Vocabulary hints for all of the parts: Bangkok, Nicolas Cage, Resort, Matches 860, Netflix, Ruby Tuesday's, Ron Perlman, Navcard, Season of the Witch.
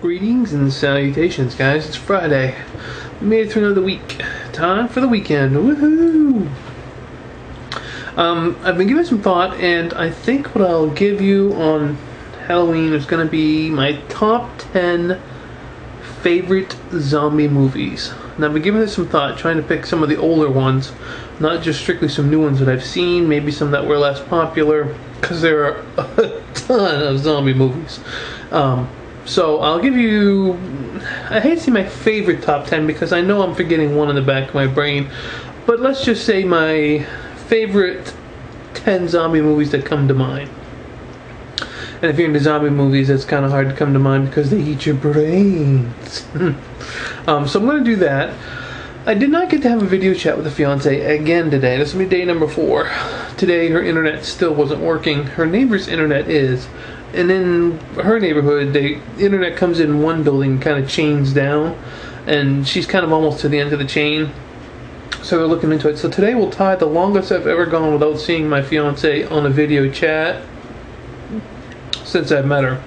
Greetings and salutations, guys. It's Friday. We made it through another week. Time for the weekend. Woohoo! I've been giving some thought, and I think what I'll give you on Halloween is going to be my top 10 favorite zombie movies. And I've been giving this some thought, trying to pick some of the older ones, not just strictly some new ones that I've seen, maybe some that were less popular, because there are a ton of zombie movies. So I'll give you, I hate to say my favorite top 10 because I know I'm forgetting one in the back of my brain, but let's just say my favorite 10 zombie movies that come to mind. And if you're into zombie movies, it's kind of hard to come to mind because they eat your brains. So I'm going to do that. I did not get to have a video chat with the fiance again today. This will be day number 4. Today her internet still wasn't working. Her neighbor's internet is. And in her neighborhood, the internet comes in one building, kind of chains down, and she's kind of almost to the end of the chain. So we're looking into it. So today we'll tie the longest I've ever gone without seeing my fiance on a video chat since I've met her.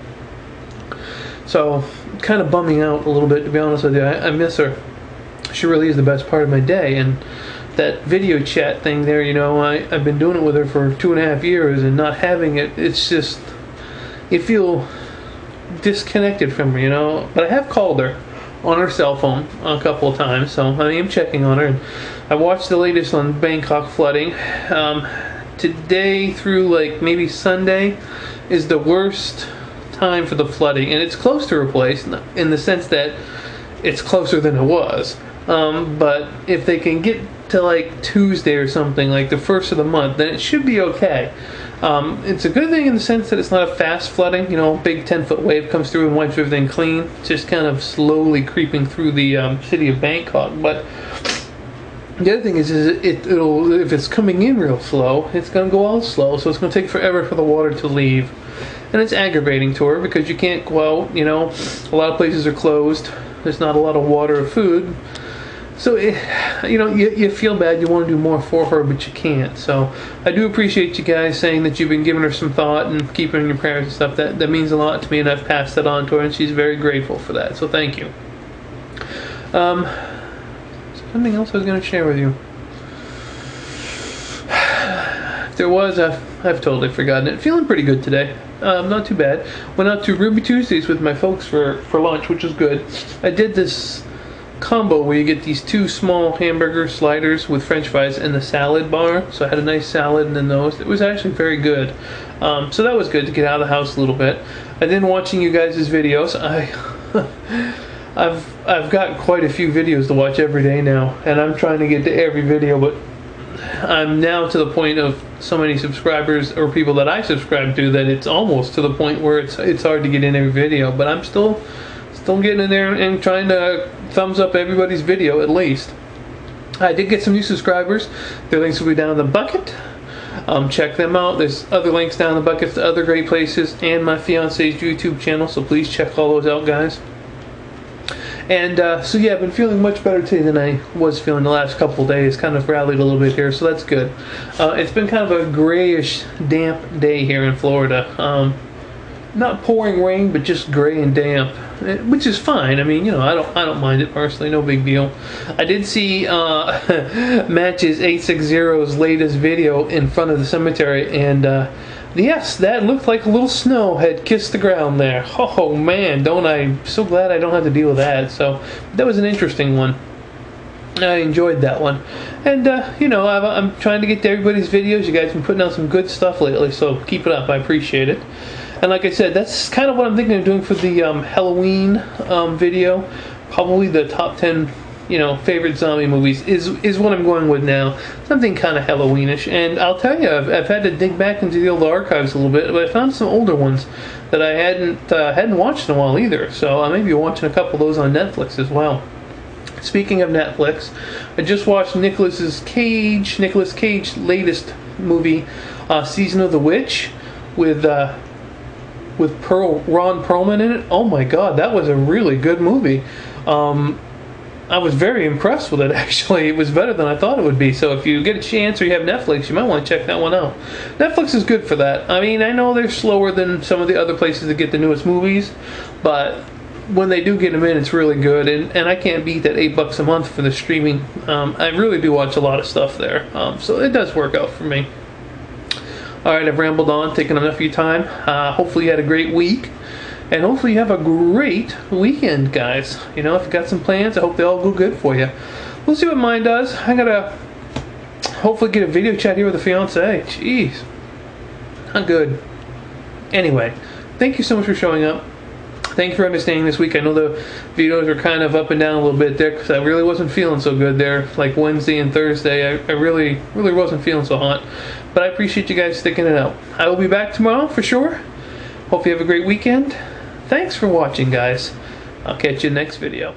So kind of bumming out a little bit, to be honest with you. I miss her. She really is the best part of my day, and that video chat thing there, you know, I've been doing it with her for 2.5 years, and not having it, it's just, you feel disconnected from her, you know. But I have called her on her cell phone a couple of times, so I am checking on her. And I watched the latest on Bangkok flooding. Today through like maybe Sunday is the worst time for the flooding, and it's close to her place in the sense that it's closer than it was. But if they can get to like Tuesday or something, like the first of the month, then it should be okay. It's a good thing in the sense that it's not a fast flooding, you know, big 10-foot wave comes through and wipes everything clean. It's just kind of slowly creeping through the city of Bangkok. But the other thing is if it's coming in real slow, it's going to go all slow, so it's going to take forever for the water to leave. And it's aggravating to her because you can't go out, you know, a lot of places are closed, there's not a lot of water or food. So, you know, you feel bad, you want to do more for her, but you can't. So, I do appreciate you guys saying that you've been giving her some thought and keeping her in your prayers and stuff. That means a lot to me, and I've passed that on to her, and she's very grateful for that. So, thank you. Something else I was going to share with you. If there was, I've totally forgotten it. Feeling pretty good today. Not too bad. Went out to Ruby Tuesday's with my folks for lunch, which was good. I did this combo where you get these 2 small hamburger sliders with french fries and the salad bar, so I had a nice salad and then those. It was actually very good. So that was good to get out of the house a little bit. I've been watching you guys' videos. I've got quite a few videos to watch every day now, and I'm trying to get to every video, but I'm now to the point of so many subscribers or people that I subscribe to that it's almost to the point where it's hard to get in every video, but I'm still getting in there and trying to thumbs up everybody's video at least. I did get some new subscribers. Their links will be down in the bucket. Check them out. There's other links down in the bucket to other great places and my fiance's YouTube channel, so please check all those out, guys. And so yeah, I've been feeling much better today than I was feeling the last couple of days. Kind of rallied a little bit here, so that's good. It's been kind of a grayish, damp day here in Florida. Not pouring rain, but just gray and damp, which is fine. I mean, you know, I don't mind it personally. No big deal. I did see Matches 860's latest video in front of the cemetery, and yes, that looked like a little snow had kissed the ground there. Oh man, don't I? So glad I don't have to deal with that. So that was an interesting one. I enjoyed that one, and you know, I'm trying to get to everybody's videos. You guys have been putting out some good stuff lately, so keep it up. I appreciate it. And like I said, that's kind of what I'm thinking of doing for the Halloween video. Probably the top 10, you know, favorite zombie movies is what I'm going with now. Something kind of Halloweenish. And I'll tell you, I've had to dig back into the old archives a little bit, but I found some older ones that I hadn't watched in a while either. So I may be watching a couple of those on Netflix as well. Speaking of Netflix, I just watched Nicolas Cage's latest movie, Season of the Witch, with Ron Perlman in it. Oh my god, that was a really good movie. I was very impressed with it, actually. It was better than I thought it would be, so if you get a chance or you have Netflix, you might want to check that one out. Netflix is good for that. I mean, I know they're slower than some of the other places to get the newest movies, but when they do get them in, it's really good, and I can't beat that $8 a month for the streaming. I really do watch a lot of stuff there, so it does work out for me. Alright, I've rambled on, taken enough of your time. Hopefully you had a great week, and hopefully you have a great weekend, guys. You know, if you've got some plans, I hope they all go good for you. We'll see what mine does. I gotta hopefully get a video chat here with the fiance. Jeez, not good. Anyway, thank you so much for showing up. Thanks for understanding this week. I know the videos were kind of up and down a little bit there because I really wasn't feeling so good there. Like Wednesday and Thursday, I really wasn't feeling so hot. But I appreciate you guys sticking it out. I will be back tomorrow for sure. Hope you have a great weekend. Thanks for watching, guys. I'll catch you next video.